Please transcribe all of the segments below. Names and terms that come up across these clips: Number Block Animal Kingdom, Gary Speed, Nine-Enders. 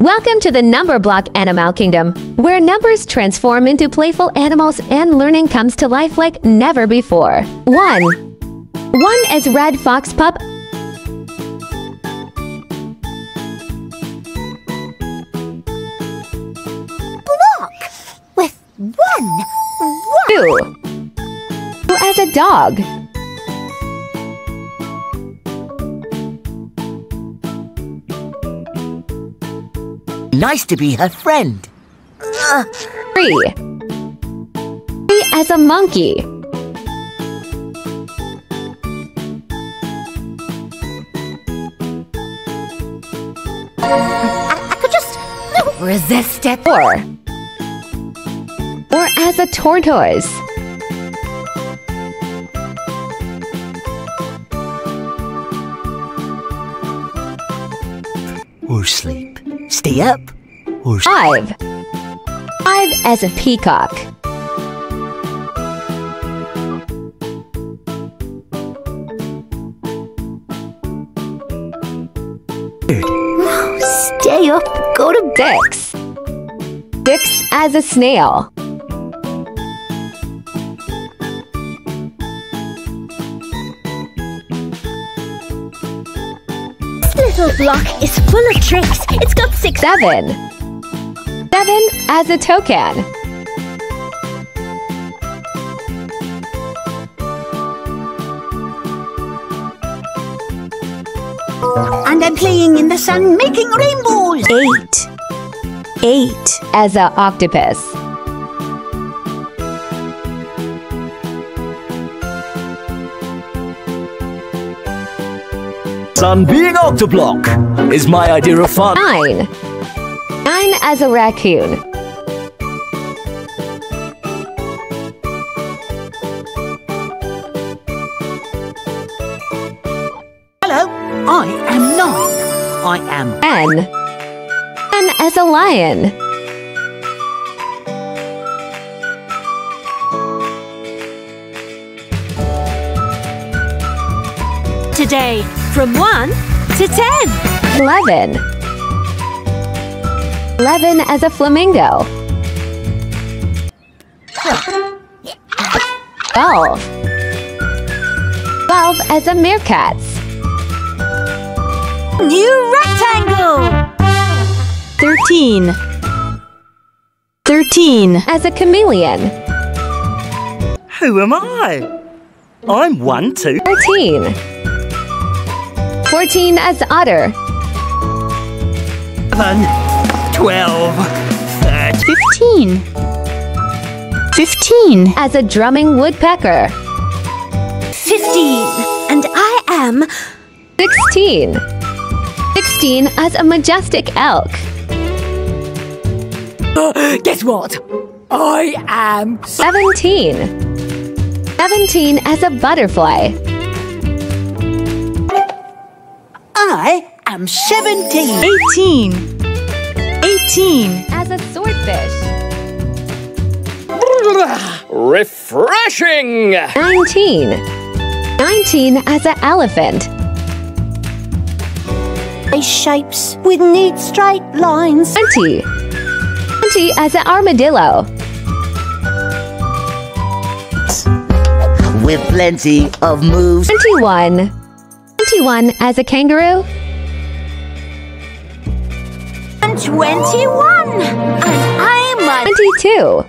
Welcome to the Number Block Animal Kingdom, where numbers transform into playful animals and learning comes to life like never before. 1 is Red Fox Pup. 2 as a dog. 3 to be her friend. 3 as a monkey. I could just no resist it. 4 as a tortoise. 4 sleep. Stay up. 5 as a peacock. Stay up, go to bed. 6 as a snail. 1 block is full of tricks. It's got 6. 7 as a toucan. 'And I'm playing in the sun, making rainbows.' 8 as a octopus. 'Being off the block is my idea of fun.' 9 as a raccoon. 'Hello, I am 9. I am 10 as a lion. 'Today, from 1 to 10. 11 as a flamingo. 12 as a meerkat. New rectangle. 13 as a chameleon. Who am I? I'm 1, 2. 13. 14 as otter. 11, 12, 13. 15 as a drumming woodpecker. 15, and I am 16. 16 as a majestic elk. Guess what? I am 17. 17 as a butterfly. I am 17. 18 as a swordfish. Refreshing. 19 as an elephant. Shapes with neat straight lines. 20 as an armadillo. With plenty of moves. 21 as a kangaroo. 21, and I'm 22.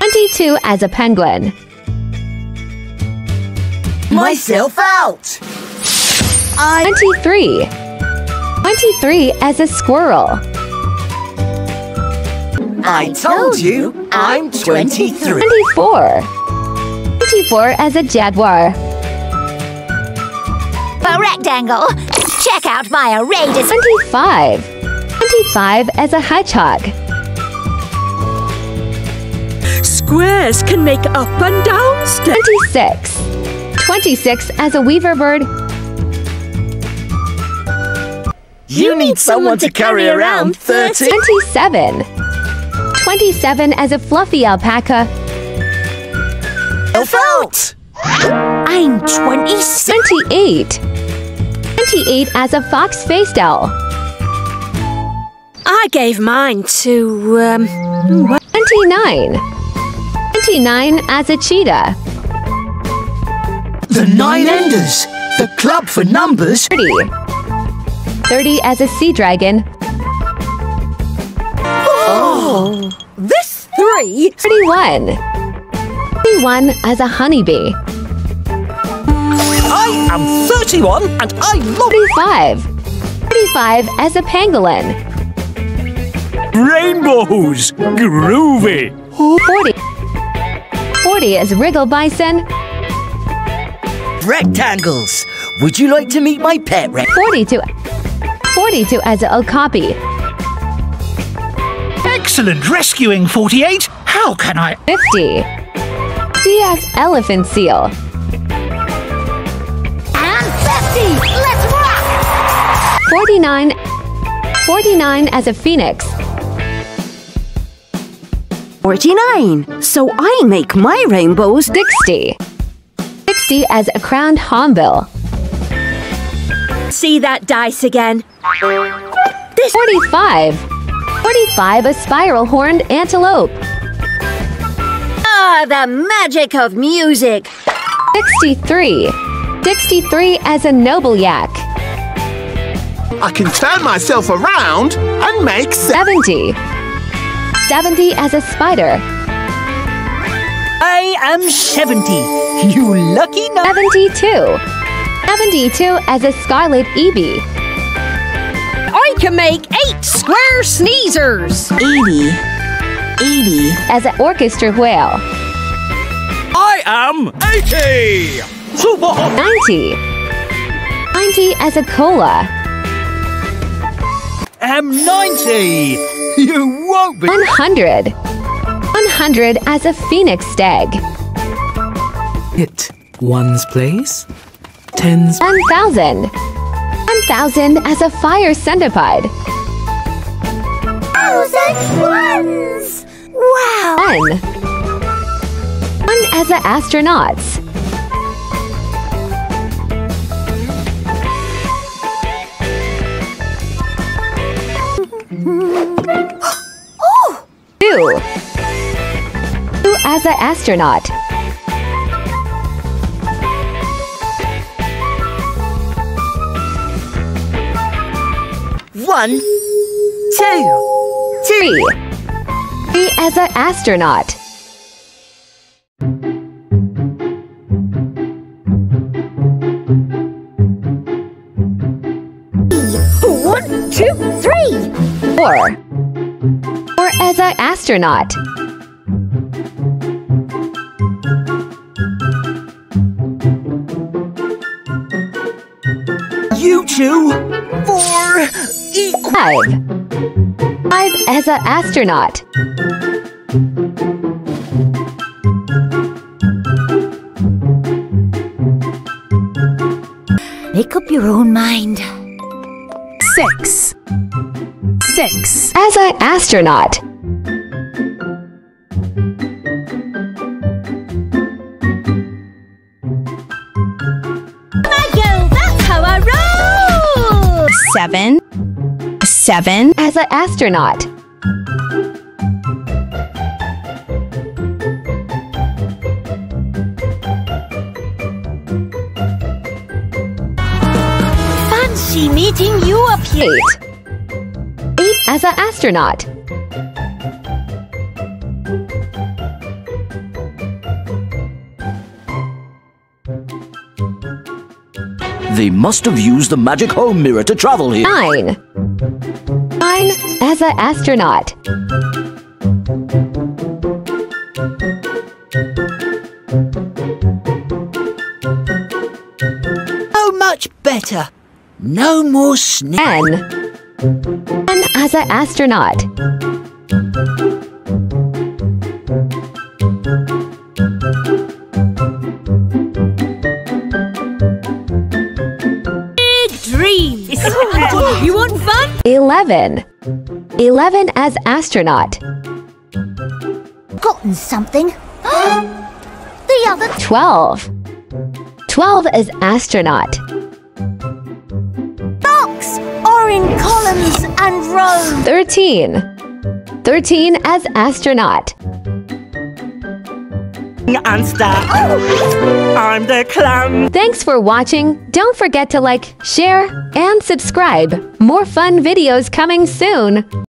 22 as a penguin. Myself out. 23. 23 as a squirrel. I told you, I'm 23. 24. 24 as a jaguar. A rectangle. Check out my outrageous. 25 as a hedgehog. Squares can make up and down steps. 26 as a weaver bird. You need someone to carry around 30. 27 as a fluffy alpaca. Out. I'm 26. 28 as a fox-faced owl. I I gave mine to, 29. 29 as a cheetah. The Nine-Enders! The club for numbers! 30. 30 as a sea dragon. Oh! This 3! 31. 31 as a honeybee. I am 31 and I love... 35. 35 as a pangolin. Rainbows! Groovy! 40. 40 as wriggle bison. Rectangles! Would you like to meet my pet? 42 as okapi. Excellent rescuing, 48! How can I... 50. 50 as elephant seal. And 50! Let's rock! 49 as a phoenix. 49! So I make my rainbows... 60. 60 as a crowned hornbill. See that dice again? This 45. 45 a spiral horned antelope. Ah, the magic of music. 63. 63 as a noble yak. I can turn myself around and make 70. 70 as a spider. I am 70. You lucky no 72. 72 as a scarlet eevee. I can make 8 square sneezers. 80 as an orchestra whale. I am 80. 90 as a koala. I'm 90. You won't be. 100 as a phoenix stag. Hit ones place, tens... 1,000. 1,000 as a fire centipede. 1,000 ones! Wow! 1 as a astronauts. Oh! 2 as an astronaut. 1, 2, 3 as an astronaut. 1, 2, 3 4 as an astronaut. 5 as an astronaut. Make up your own mind. 6 as an astronaut. 7 as an astronaut. Fancy meeting you up here. 8 as an astronaut. 8. They must have used the magic home mirror to travel here. 9 as an astronaut. Oh, much better. No more sneezing. 10 as an astronaut. 11 as astronaut. Gotten something. The other 12 as astronaut. Box orange. columns and rows. 13 as astronaut. I'm the clown. Thanks for watching. Don't forget to like, share, and subscribe. More fun videos coming soon.